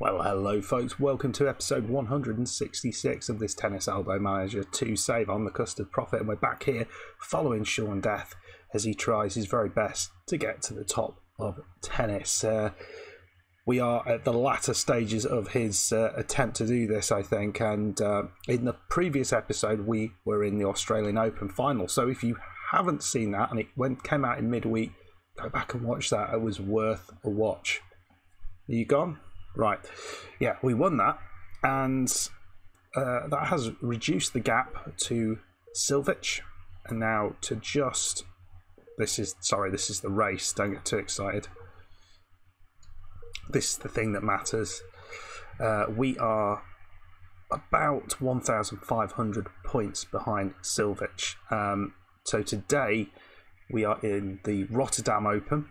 Well, hello folks, welcome to episode 166 of this Tennis Elbow Manager 2 save on the Custard Prophet, and we're back here following Sean Death as he tries his very best to get to the top of tennis. We are at the latter stages of his attempt to do this, I think, and in the previous episode we were in the Australian Open final, so if you haven't seen that and it came out in midweek, go back and watch that. It was worth a watch. Are you gone? Right, yeah, we won that, and that has reduced the gap to Silvich, and now to just, this is the race, don't get too excited. This is the thing that matters. We are about 1,500 points behind Silvich. So today we are in the Rotterdam Open.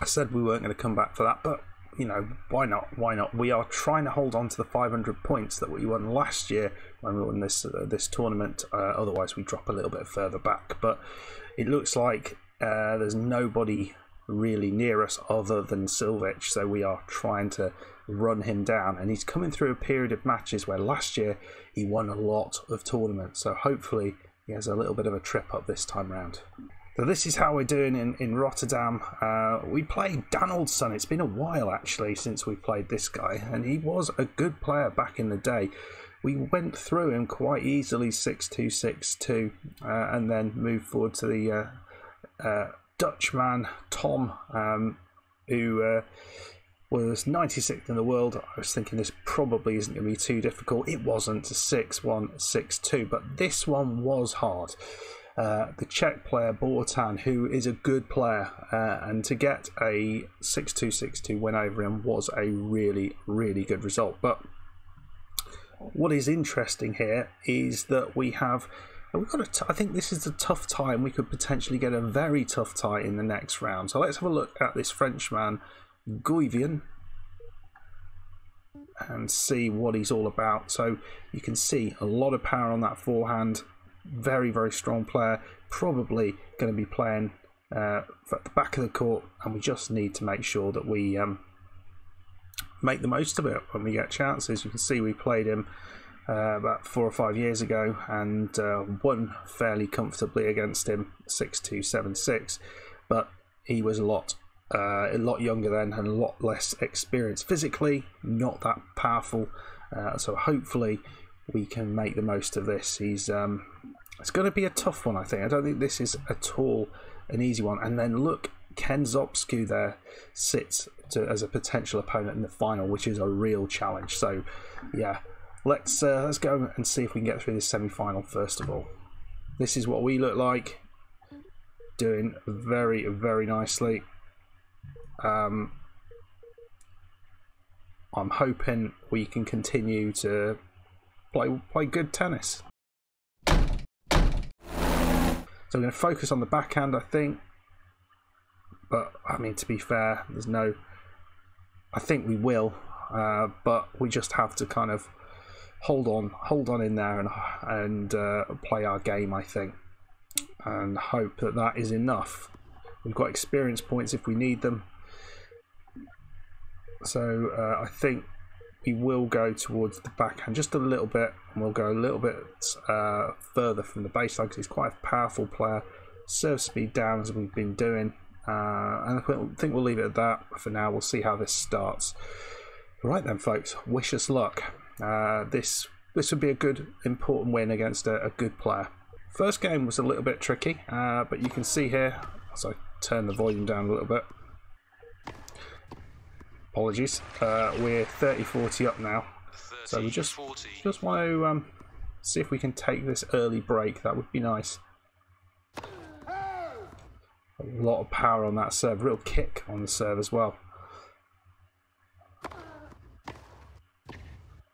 I said we weren't going to come back for that, but you know, why not? Why not? We are trying to hold on to the 500 points that we won last year when we won this this tournament. Otherwise, we drop a little bit further back. But it looks like there's nobody really near us other than Silvich, so we are trying to run him down. And he's coming through a period of matches where last year he won a lot of tournaments. So hopefully he has a little bit of a trip up this time round. So this is how we're doing in Rotterdam. We played Danaldson. It's been a while actually since we played this guy, and he was a good player back in the day. We went through him quite easily, 6-2, 6-2, and then moved forward to the Dutchman Tom, who was 96th in the world. I was thinking this probably isn't going to be too difficult. It wasn't, 6-1, 6-2, but this one was hard. The Czech player Bortan, who is a good player, and to get a 6-2, 6-2 win over him was a really, really good result. But what is interesting here is that I think this is a tough tie, and we could potentially get a very tough tie in the next round. So let's have a look at this Frenchman, Guivian, and see what he's all about. So you can see a lot of power on that forehand. Very, very strong player, probably going to be playing at the back of the court, and we just need to make sure that we make the most of it when we get chances. You can see we played him about 4 or 5 years ago and won fairly comfortably against him, 6-2, 7-6, but he was a lot younger then and a lot less experienced. Physically, not that powerful, so hopefully we can make the most of this. He's it's going to be a tough one, I think. I don't think this is at all an easy one. And then look, Zopsku there sits as a potential opponent in the final, which is a real challenge. So yeah, let's go and see if we can get through this semi-final first of all. This is what we look like, doing very, very nicely. I'm hoping we can continue to play good tennis. So we're going to focus on the backhand, I think. But I mean, to be fair, there's no. I think we will, but we just have to kind of hold on in there and play our game, I think, and hope that that is enough. We've got experience points if we need them. So I think we will go towards the backhand just a little bit, and we'll go a little bit further from the baseline because he's quite a powerful player. Serve speed down as we've been doing, and I think we'll leave it at that for now. We'll see how this starts. Right then, folks, wish us luck. This would be a good, important win against a good player. First game was a little bit tricky, but you can see here, as I turn the volume down a little bit, apologies, we're 30-40 up now, so we just want to see if we can take this early break. That would be nice. A lot of power on that serve, real kick on the serve as well.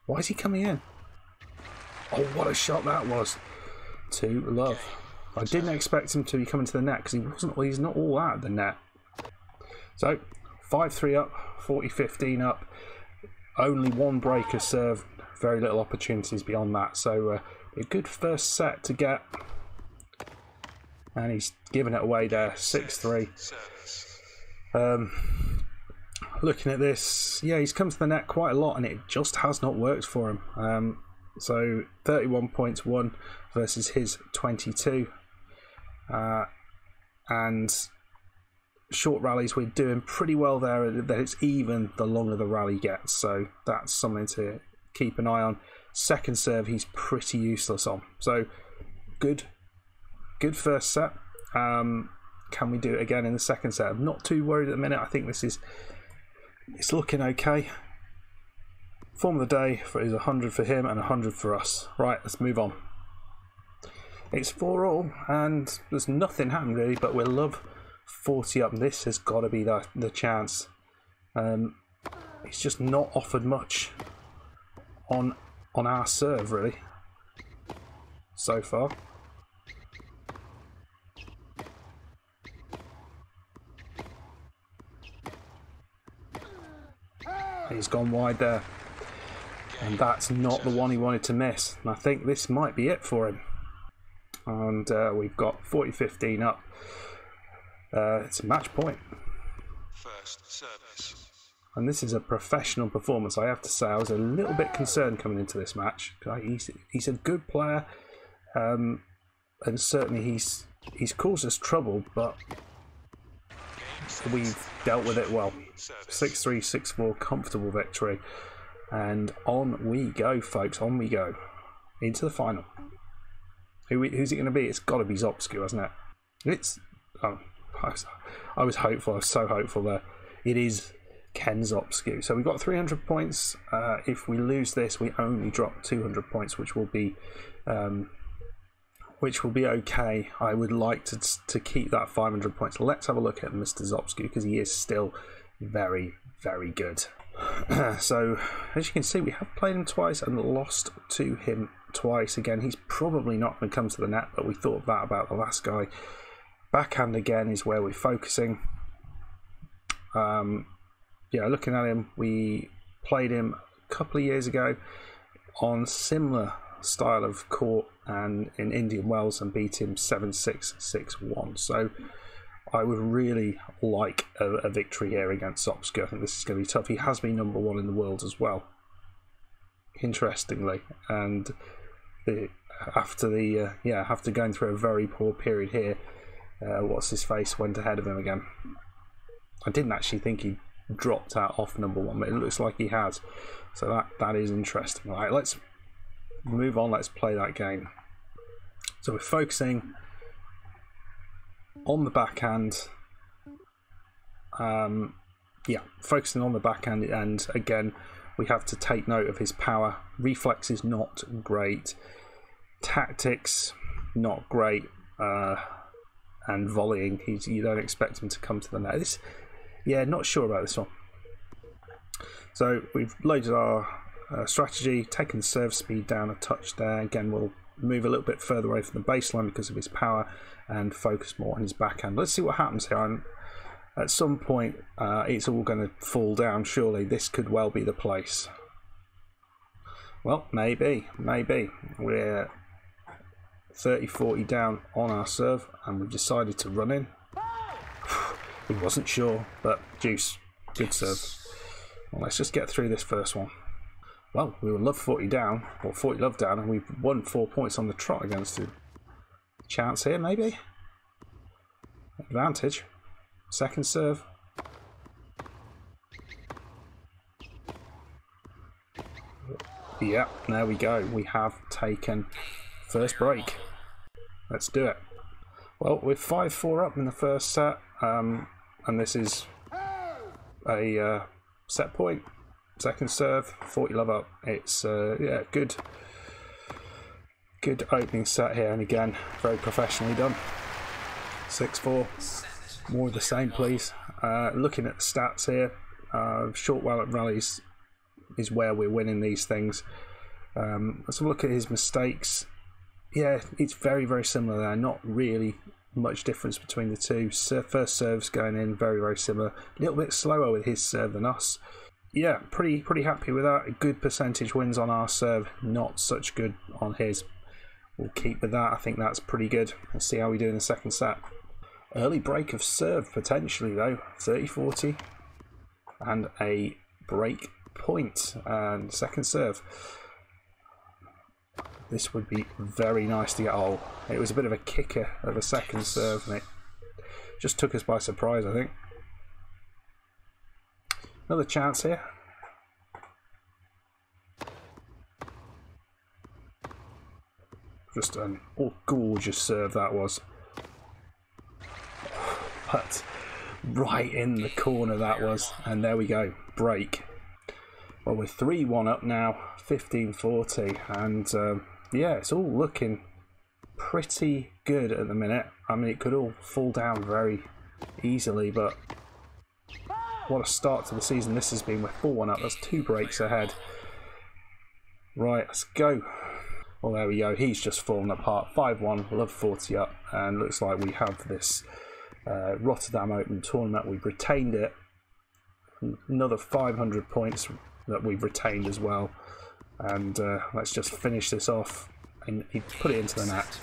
Why is he coming in? Oh, what a shot that was. To love. I didn't expect him to be coming to the net because he's not all out of the net. So 5-3 up, 40-15 up, only one break of serve, very little opportunities beyond that. So a good first set to get, and he's giving it away there, 6-3. looking at this, yeah, he's come to the net quite a lot and it just has not worked for him. So 31 points won versus his 22. And short rallies, we're doing pretty well there. That it's even the longer the rally gets, so that's something to keep an eye on. Second serve, he's pretty useless on. So good first set. Can we do it again in the second set? I'm not too worried at the minute. I think this is, it's looking okay. Form of the day is 100 for him and 100 for us. Right, let's move on. It's 4-all and there's nothing happened really, but we're love 40 up. This has got to be the chance. It's just not offered much on our serve really so far. He's gone wide there, and that's not the one he wanted to miss, and I think this might be it for him. And we've got 40-15 up. It's a match point. First service. And this is a professional performance, I have to say. I was a little bit concerned coming into this match. He's a good player, and certainly he's caused us trouble, but we've dealt with it well. 6-3, 6-4, comfortable victory. And on we go, folks, on we go. Into the final. Who's it going to be? It's got to be Zopsku, hasn't it? It's... Oh, I was hopeful. I was so hopeful there. It is Ken Zopsku. So we've got 300 points. If we lose this, we only drop 200 points, which will be okay. I would like to keep that 500 points. Let's have a look at Mr. Zopsku, because he is still very, very good. So, as you can see, we have played him twice and lost to him twice. Again, he's probably not going to come to the net, but we thought that about the last guy. Backhand again is where we're focusing. Yeah, looking at him, we played him a couple of years ago on similar style of court and in Indian Wells and beat him 7-6, 6-1. So I would really like a victory here against Zopsku. I think this is going to be tough. He has been number one in the world as well, interestingly, and after going through a very poor period here, what's his face went ahead of him again. I didn't actually think he dropped out off number one, but it looks like he has. So that is interesting. Right, let's move on. Let's play that game. So we're focusing on the backhand. Yeah, focusing on the backhand, and again, we have to take note of his power. Reflex is not great. Tactics, not great. And volleying, you don't expect him to come to the net. This, yeah, not sure about this one. So we've loaded our strategy, taken serve speed down a touch there. Again, we'll move a little bit further away from the baseline because of his power and focus more on his backhand. Let's see what happens here. At some point, it's all going to fall down, surely. This could well be the place. Well, maybe. We're 30-40 down on our serve, and we've decided to run in. He wasn't sure, but juice. Good serve. Well, let's just get through this first one. Well, we were love 40 down, or 40 love down, and we've won 4 points on the trot against him. Chance here, maybe? Advantage. Second serve. Yeah, there we go. We have taken first break. Let's do it. Well, we're 5-4 up in the first set, and this is a set point. Second serve, 40 love up. It's yeah, good opening set here, and again, very professionally done. 6-4. More of the same, please. Looking at the stats here, short rallies is where we're winning these things. Let's look at his mistakes. Yeah, it's very, very similar there. Not really much difference between the two. First serves going in, very, very similar. A little bit slower with his serve than us. Yeah, pretty happy with that. A good percentage wins on our serve, not such good on his. We'll keep with that. I think that's pretty good. Let's see how we do in the second set. Early break of serve potentially though. 30-40. and a break point and second serve. This would be very nice to get a hole. It was a bit of a kicker of a second serve, and it just took us by surprise, I think. Another chance here. Just an gorgeous serve that was. But right in the corner that was, and there we go, break. Well, we're 3-1 up now, 15-40, and yeah, it's all looking pretty good at the minute. I mean, it could all fall down very easily, but what a start to the season this has been. We're 4-1 up, that's 2 breaks ahead. Right, let's go. Well, there we go, he's just fallen apart. 5-1, love 40 up, and looks like we have this Rotterdam Open tournament. We've retained it, another 500 points that we've retained as well, and let's just finish this off. And he put it into the net.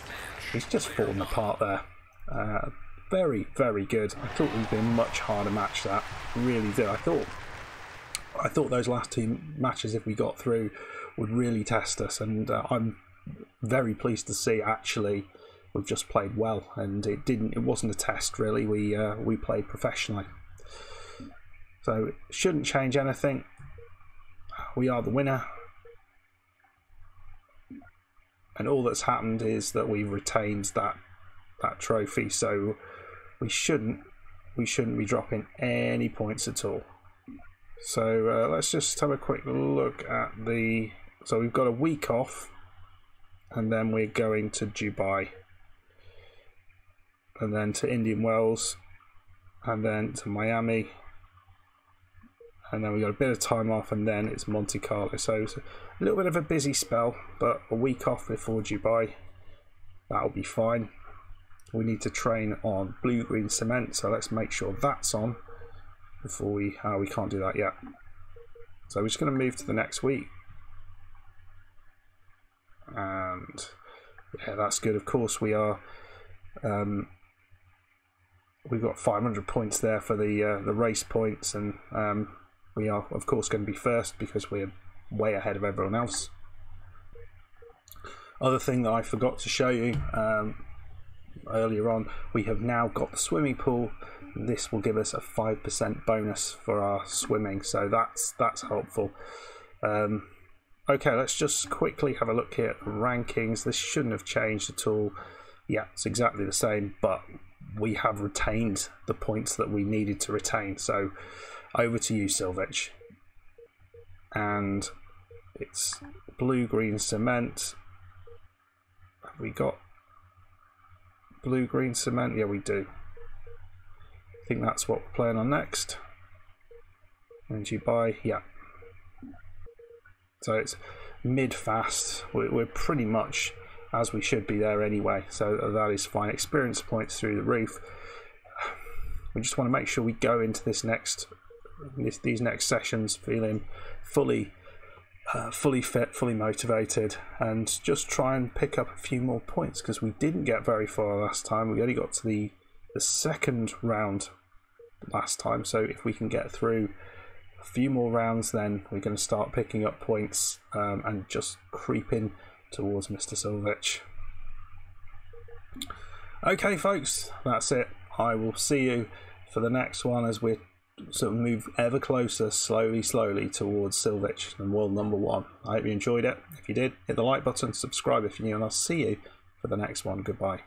He's just fallen apart there. Very, very good. I thought it would be a much harder match, that, really do. I thought those last 2 matches, if we got through, would really test us, and I'm very pleased to see actually we've just played well, and it wasn't a test really. We played professionally, so it shouldn't change anything. We are the winner, and all that's happened is that we've retained that trophy, so we shouldn't be dropping any points at all. So let's just have a quick look at the, so we've got a week off, and then we're going to Dubai, and then to Indian Wells, and then to Miami, and then we got a bit of time off, and then it's Monte Carlo. So it's a little bit of a busy spell, but a week off before Dubai, that'll be fine. We need to train on blue green cement, so let's make sure that's on before we can't do that yet. So we're just going to move to the next week, and yeah, that's good. Of course we are. We've got 500 points there for the race points, and we are of course going to be first because we're way ahead of everyone else. Other thing that I forgot to show you earlier on, we have now got the swimming pool. This will give us a 5% bonus for our swimming, so that's helpful. Okay, let's just quickly have a look here at the rankings. This shouldn't have changed at all. Yeah, it's exactly the same, but we have retained the points that we needed to retain. So over to you, Silvich. And it's blue green cement. Have we got blue green cement? Yeah, we do. I think that's what we're playing on next. And Dubai, yeah. So it's mid-fast. We're pretty much as we should be there anyway, so that is fine. Experience points through the roof. We just want to make sure we go into this these next sessions feeling fully fit, fully motivated, and just try and pick up a few more points, because we didn't get very far last time. We only got to the second round last time, so if we can get through a few more rounds, then we're going to start picking up points and just creep in towards Mr. Silvich. Okay folks, that's it. I will see you for the next one as we sort of move ever closer, slowly towards Silvich and world number 1. I hope you enjoyed it. If you did, hit the like button, subscribe if you're new, and I'll see you for the next one. Goodbye.